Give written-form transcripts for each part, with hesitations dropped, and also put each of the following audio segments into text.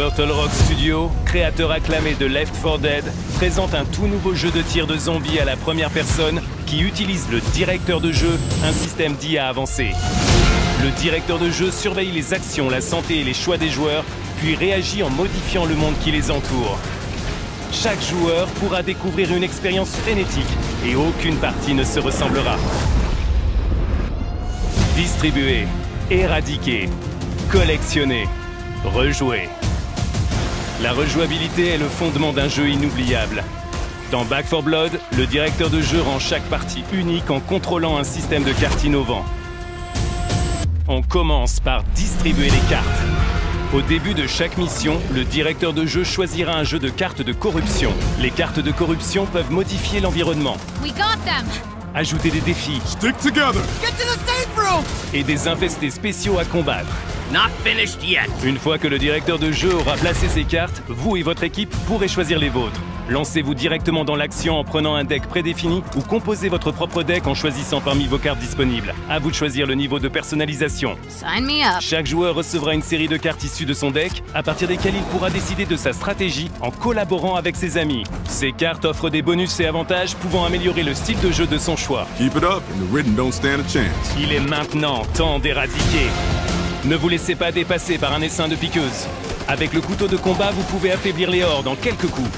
Turtle Rock Studio, créateur acclamé de Left 4 Dead, présente un tout nouveau jeu de tir de zombies à la première personne qui utilise le directeur de jeu, un système d'IA avancé. Le directeur de jeu surveille les actions, la santé et les choix des joueurs, puis réagit en modifiant le monde qui les entoure. Chaque joueur pourra découvrir une expérience frénétique et aucune partie ne se ressemblera. Distribuer, éradiquer, collectionner, rejouer. La rejouabilité est le fondement d'un jeu inoubliable. Dans Back 4 Blood, le directeur de jeu rend chaque partie unique en contrôlant un système de cartes innovant. On commence par distribuer les cartes. Au début de chaque mission, le directeur de jeu choisira un jeu de cartes de corruption. Les cartes de corruption peuvent modifier l'environnement, ajouter des défis, et des infestés spéciaux à combattre. Not finished yet. Une fois que le directeur de jeu aura placé ses cartes, vous et votre équipe pourrez choisir les vôtres. Lancez-vous directement dans l'action en prenant un deck prédéfini ou composez votre propre deck en choisissant parmi vos cartes disponibles. À vous de choisir le niveau de personnalisation. Sign me up. Chaque joueur recevra une série de cartes issues de son deck, à partir desquelles il pourra décider de sa stratégie en collaborant avec ses amis. Ces cartes offrent des bonus et avantages pouvant améliorer le style de jeu de son choix. Keep it up and the written don't stand a chance. Il est maintenant temps d'éradiquer. Ne vous laissez pas dépasser par un essaim de piqueuses. Avec le couteau de combat, vous pouvez affaiblir les hordes en quelques coups.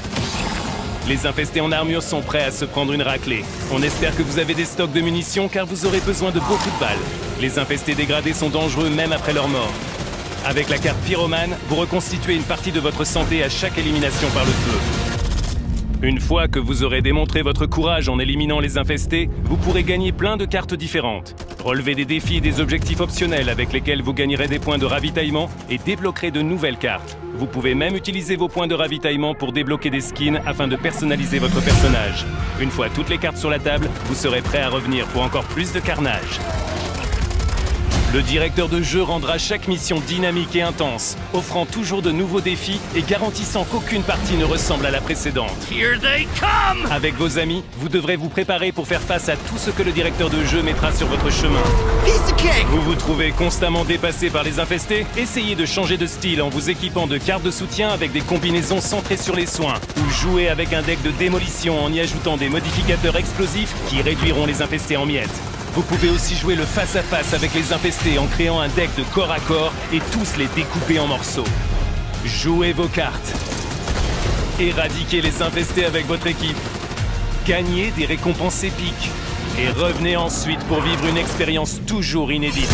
Les infestés en armure sont prêts à se prendre une raclée. On espère que vous avez des stocks de munitions car vous aurez besoin de beaucoup de balles. Les infestés dégradés sont dangereux même après leur mort. Avec la carte pyromane, vous reconstituez une partie de votre santé à chaque élimination par le feu. Une fois que vous aurez démontré votre courage en éliminant les infestés, vous pourrez gagner plein de cartes différentes. Relevez des défis et des objectifs optionnels avec lesquels vous gagnerez des points de ravitaillement et débloquerez de nouvelles cartes. Vous pouvez même utiliser vos points de ravitaillement pour débloquer des skins afin de personnaliser votre personnage. Une fois toutes les cartes sur la table, vous serez prêt à revenir pour encore plus de carnage. Le directeur de jeu rendra chaque mission dynamique et intense, offrant toujours de nouveaux défis et garantissant qu'aucune partie ne ressemble à la précédente. Here they come! Avec vos amis, vous devrez vous préparer pour faire face à tout ce que le directeur de jeu mettra sur votre chemin. Vous vous trouvez constamment dépassé par les infestés? Essayez de changer de style en vous équipant de cartes de soutien avec des combinaisons centrées sur les soins, ou jouez avec un deck de démolition en y ajoutant des modificateurs explosifs qui réduiront les infestés en miettes. Vous pouvez aussi jouer le face-à-face avec les infestés en créant un deck de corps à corps et tous les découper en morceaux. Jouez vos cartes. Éradiquez les infestés avec votre équipe. Gagnez des récompenses épiques. Et revenez ensuite pour vivre une expérience toujours inédite.